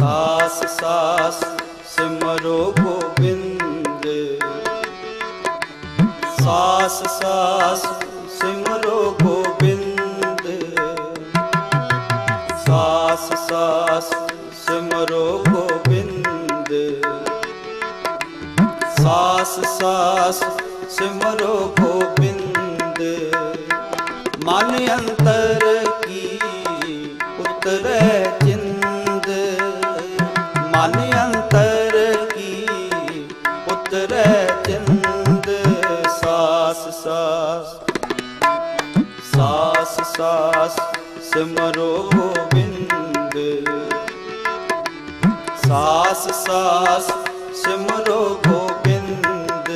सास सास सिमरो गोबिंद, सास सास सिमरो गोबिंद, सास सास सिमरो गोबिंद, सास सास सिमरो गोबिंद। मन अंतर की उतरे जिंद, मन अंतर की उतरे जिंद। सास सास सास सास सिमरो गोबिंद, सास सास सिमरो गोबिंद,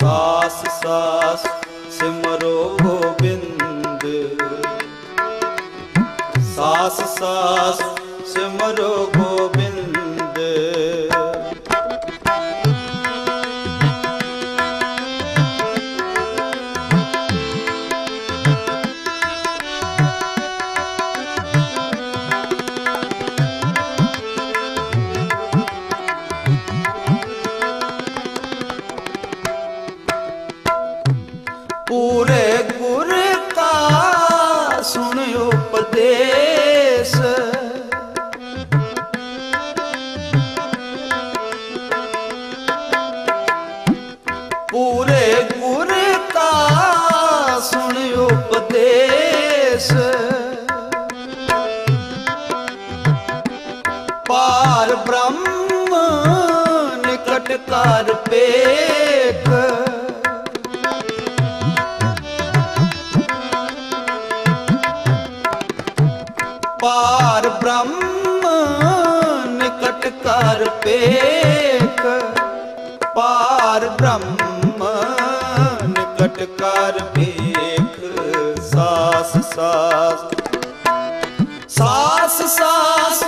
सास सास सिमरो गोबिंद, सास सास सिमरो गोबिंद। पूरे गुर का सुन उपदेश, पूरे गुर का सुन उपदेश। पार ब्रह्म निकट कार पेख, पार ब्रह्म निकट कार पेख, पार ब्रह्म निकट कार पेख। सास सास सास सास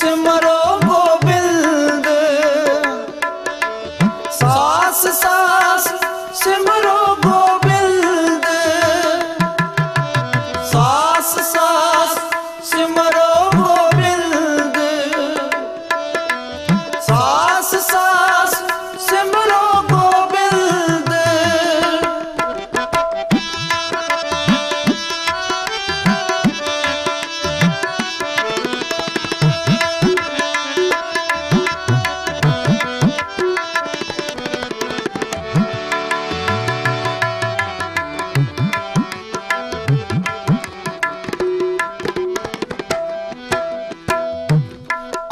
सिमरो गोबिंद, सास सास सिमरो गोबिंद, सास सास सिमरो गोबिंद, सास सास सिमरो गोबिंद।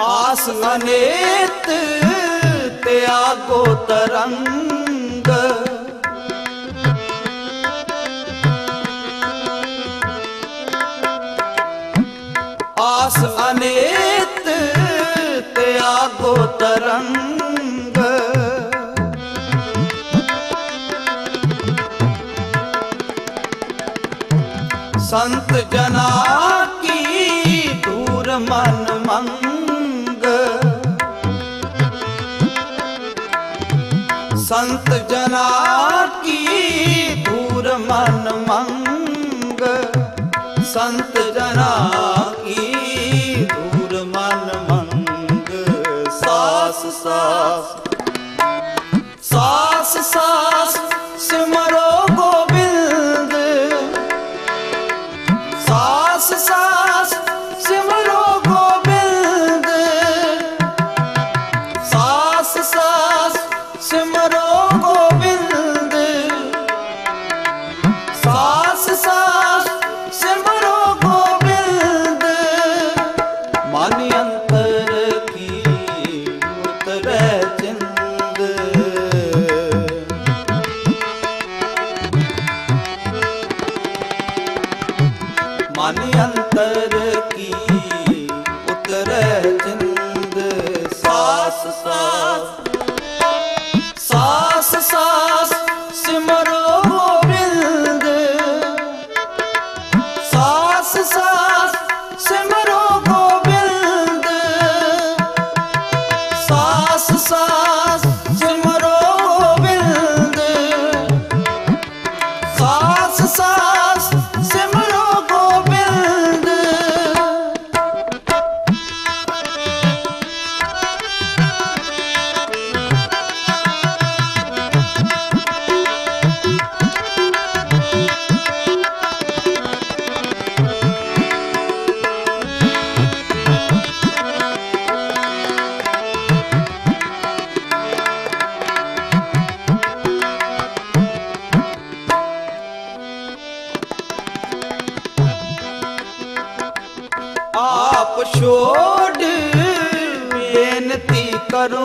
आस अनेत त्यागो तरंग, आस अनेत त्यागो तरंग। संत जना की दूर मन मंग, संत जना की दूर मन मंग, संत जना की दूर मन मंग। सास सास सास सास सिमरो गोबिंद, सास सास सिमरो गोबिंद, सास सास सिमरो गोबिंद, सास सास सिमरो गोबिंद। छोड़ बेनती करो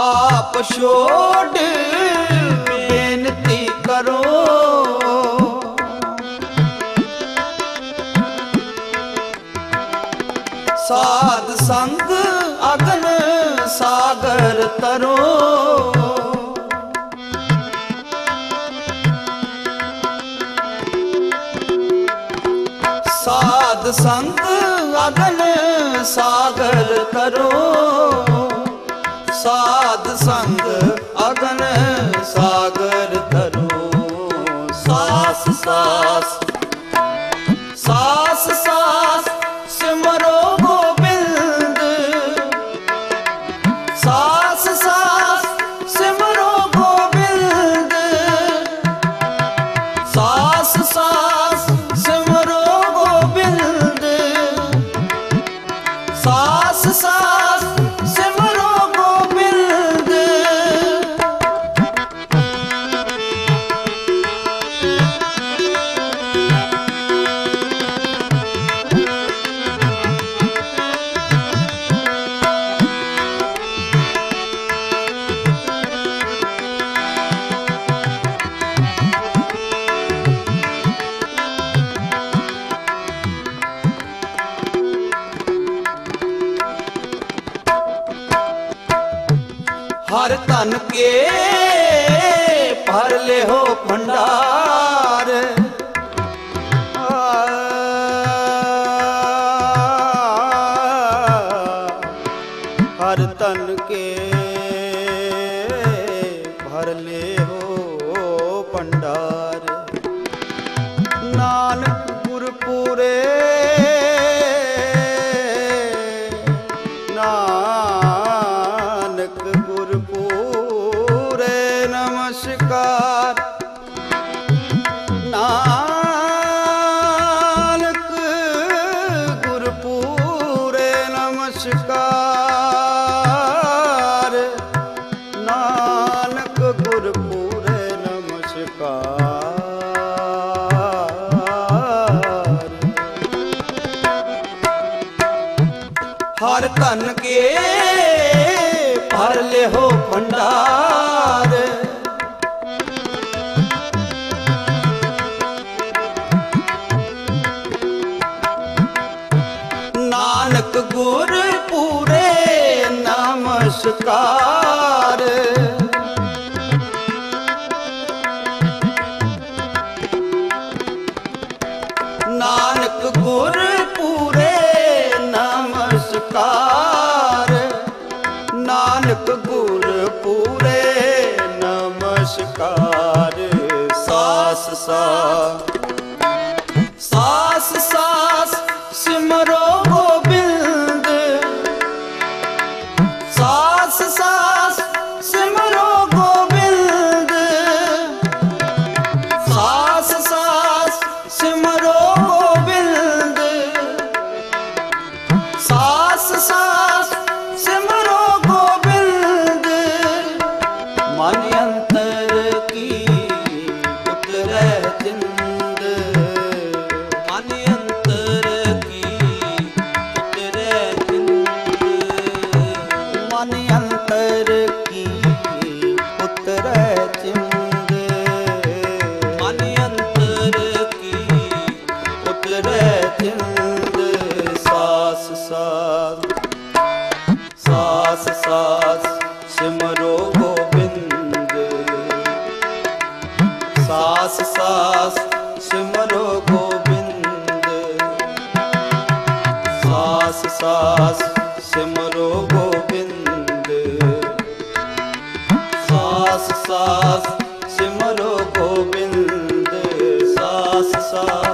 आप छोड़ बेनती करो साध संग अगन सागर तरो साध संग अगन सागर तरो साध संग अगन सागर तरो सास सास सास सास सिमरो गोबिंद सास सास सिमरो गोबिंद सास सास सिमरो गोबिंद सास सास सिमरो गोबिंद हर धन के भर ले हो भंडार हर धन के भर ले हो भंडार नानक गुर पूरे नानक गुरु पूरे नमस्कार नानक गुरु पूरे नमस्कार हर धन के भर ले हो भंडार नानक गुर पूरे नमस्कार नानक गुर पूरे नमस्कार नानक गुर पूरे नमस्कार सास सास सास सास सिमरो गोबिंद सास सास सिमरो गोबिंद सास सास सिमरो गोबिंद सास सास सिमरो गोबिंद मन अंतर की उतरे जिंद मन अंतर की उतरे जिंद मन अंतर की उतरे जिंद सास सास सास सास सिमरो गोबिंद सास सास सिमरो गोबिंद सास सास सिमरो गोबिंद सास सास सिमरो गोबिंद सास सास।